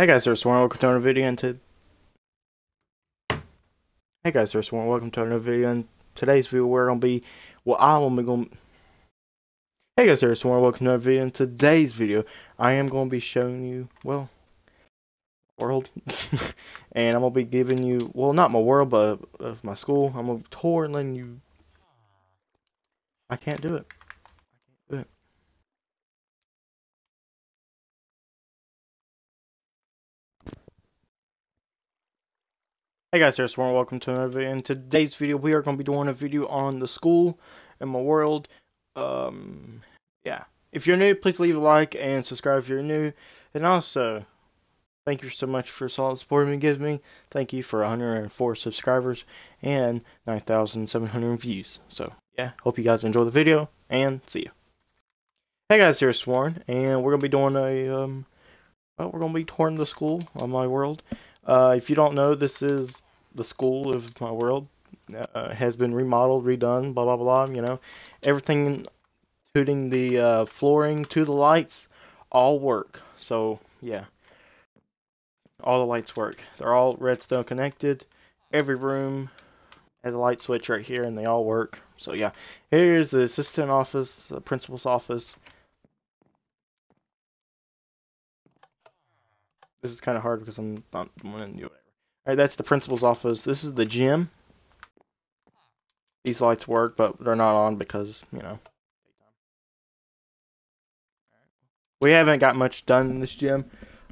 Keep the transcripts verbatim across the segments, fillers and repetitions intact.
Hey guys, there's Sworn. Welcome to another video. And to hey guys, there's Sworn. Welcome to another video. And today's video, we're gonna be well, I will be gonna. Hey guys, there's Sworn. Welcome to another video. In today's video, I am gonna be showing you well, world, and I'm gonna be giving you well, not my world, but of my school. I'm gonna tour and letting you. I can't do it. I can't do it. Hey guys, there's Sworn. Welcome to another video. In today's video, we are going to be doing a video on the school and my world. Um, yeah. If you're new, please leave a like and subscribe if you're new. And also, thank you so much for all the support you give me. Thank you for one hundred four subscribers and nine thousand seven hundred views. So, yeah. Hope you guys enjoy the video and see you. Hey guys, there's Sworn. And we're going to be doing a, um, well, we're going to be touring the school on my world. Uh, if you don't know, this is the school of my world. Uh, has been remodeled, redone, blah, blah, blah, you know. Everything, including the uh, flooring to the lights, all work. So, yeah. All the lights work. They're all redstone connected. Every room has a light switch right here, and they all work. So, yeah. Here's the assistant office, the principal's office. This is kind of hard because I'm not wanting to do whatever. Alright, that's the principal's office. This is the gym. These lights work, but they're not on because, you know. We haven't got much done in this gym.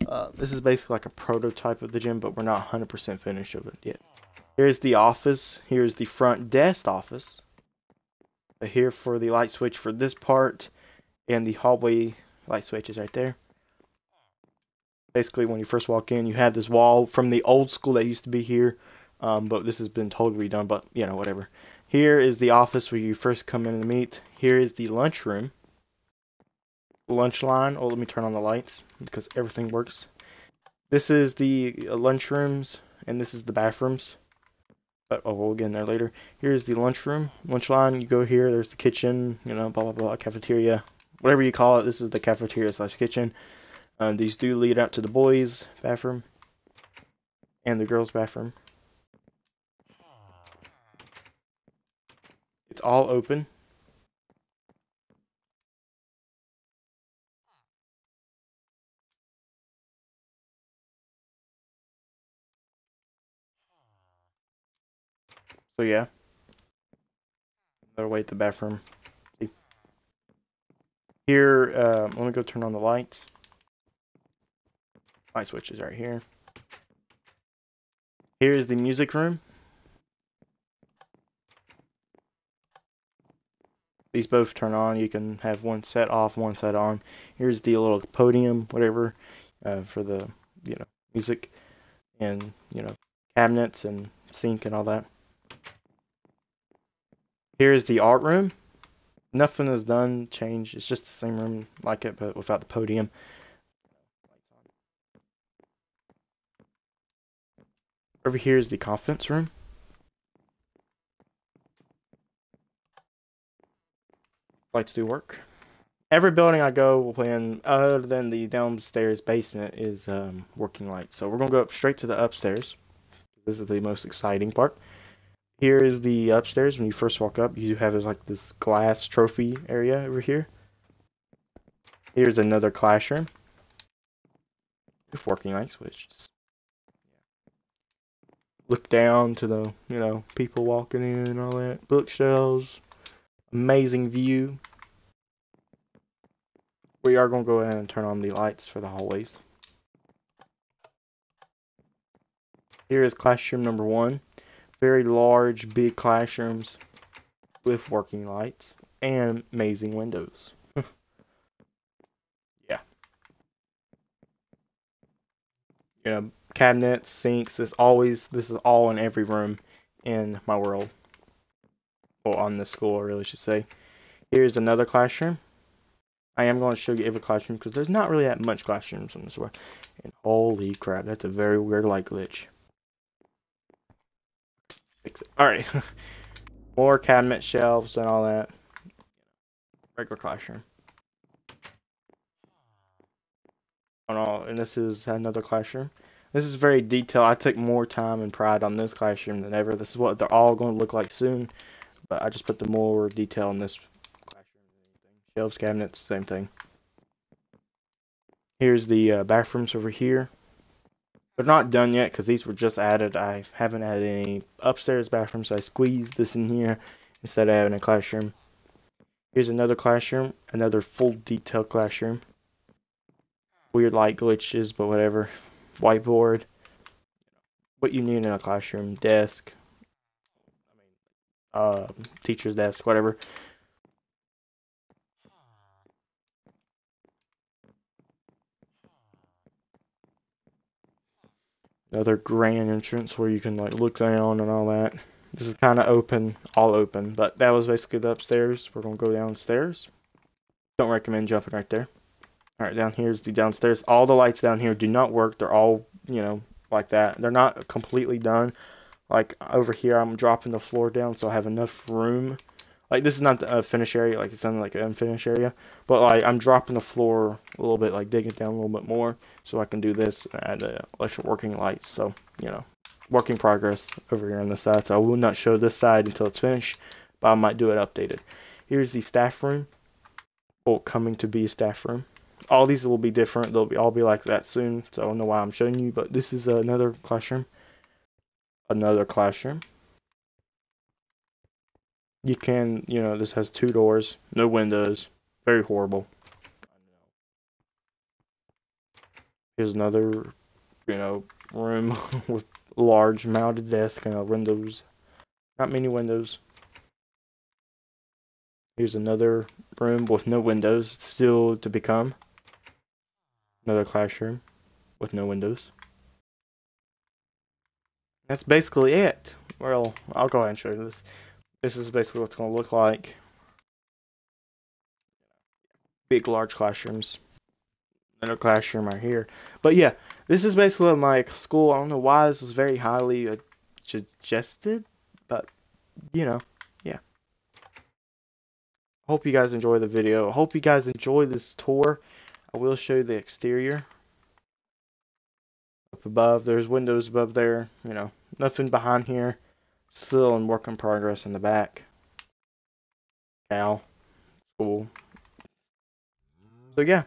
Uh, this is basically like a prototype of the gym, but we're not one hundred percent finished with it yet. Here's the office. Here's the front desk office. Here for the light switch for this part. And the hallway light switch is right there. Basically, when you first walk in, you have this wall from the old school that used to be here, um, but this has been totally redone, but, you know, whatever. Here is the office where you first come in and meet. Here is the lunchroom. Lunch line. Oh, let me turn on the lights because everything works. This is the uh, lunchrooms, and this is the bathrooms. But, oh, we'll get in there later. Here is the lunchroom. Lunch line, you go here, there's the kitchen, you know, blah, blah, blah, cafeteria. Whatever you call it, this is the cafeteria slash kitchen. Um, these do lead out to the boys' bathroom and the girls' bathroom. It's all open. So yeah, another way at the bathroom. Here, uh, let me go turn on the lights. Light switches right here. Here is the music room. These both turn on. You can have one set off, one set on. Here's the little podium, whatever, uh, for the you know music, and you know cabinets and sink and all that. Here is the art room. Nothing is done, changed. It's just the same room like it, but without the podium. Over here is the conference room. Lights do work. Every building I go will play in, other than the downstairs basement, is um, working lights. So we're going to go up straight to the upstairs. This is the most exciting part. Here is the upstairs. When you first walk up, you have like this glass trophy area over here. Here's another classroom with working lights, which is look down to the, you know, people walking in and all that. Bookshelves. Amazing view. We are going to go ahead and turn on the lights for the hallways. Here is classroom number one. Very large, big classrooms with working lights and amazing windows. Yeah. You know, cabinets, sinks, this always, this is all in every room in my world. Well, on this school, I really should say. Here's another classroom. I am going to show you every classroom because there's not really that much classrooms in this world. And holy crap, that's a very weird light glitch. Fix it. Alright. More cabinet shelves and all that. Regular classroom. all, and this is another classroom. This is very detailed. I took more time and pride on this classroom than ever. This is what they're all going to look like soon, but I just put the more detail in this classroom. Shelves, cabinets, same thing. Here's the uh, bathrooms over here. They're not done yet because these were just added. I haven't had any upstairs bathrooms, so I squeezed this in here instead of having a classroom. Here's another classroom, another full detail classroom. Weird light glitches, but whatever. Whiteboard. What you need in a classroom. Desk. Uh, teacher's desk, whatever. Another grand entrance where you can like look down and all that. This is kind of open, all open, but that was basically the upstairs. We're gonna go downstairs. Don't recommend jumping right there. All right, down here's the downstairs. All the lights down here do not work. They're all, you know, like that. They're not completely done. Like over here, I'm dropping the floor down so I have enough room. Like this is not a finished area. Like it's not like an unfinished area, but like I'm dropping the floor a little bit, like digging down a little bit more, so I can do this at uh, electric working lights. So you know, work in progress over here on the side. So I will not show this side until it's finished, but I might do it updated. Here's the staff room, or coming to be a staff room. All these will be different. They'll be all be like that soon. So I don't know why I'm showing you, but this is another classroom. Another classroom. You can, you know, this has two doors, no windows, very horrible. Here's another, you know, room with large mounted desk and windows. Not many windows. Here's another room with no windows, still to become. Another classroom with no windows. That's basically it. Well, I'll go ahead and show you this. This is basically what it's going to look like. Big, large classrooms. Another classroom right here. But yeah, this is basically my school. I don't know why this is very highly uh, suggested, but you know, yeah. Hope you guys enjoy the video. Hope you guys enjoy this tour. I will show you the exterior. Up above, there's windows above there. You know, nothing behind here. Still in work in progress in the back. Now, cool. So yeah,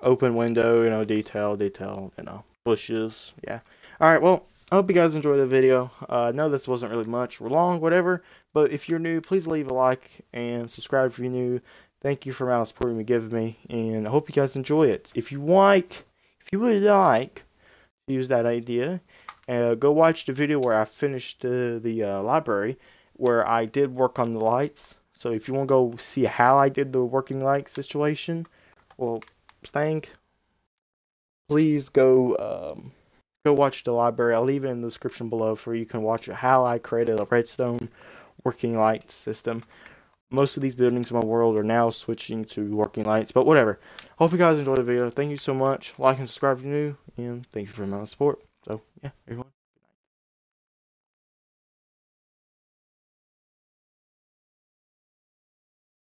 open window, you know, detail, detail, you know, bushes, yeah. All right, well, I hope you guys enjoyed the video. Uh, I know this wasn't really much, or long, whatever. But if you're new, please leave a like and subscribe if you're new. Thank you for all the support you give me, and I hope you guys enjoy it. If you like, if you would like to use that idea. Uh, go watch the video where I finished uh, the uh, library, where I did work on the lights. So if you want to go see how I did the working light situation, well, thing, please go um, go watch the library. I'll leave it in the description below for you can watch how I created a redstone working light system. Most of these buildings in my world are now switching to working lights, but whatever. Hope you guys enjoyed the video. Thank you so much. Like and subscribe if you're new, and thank you for my support. So, yeah, everyone.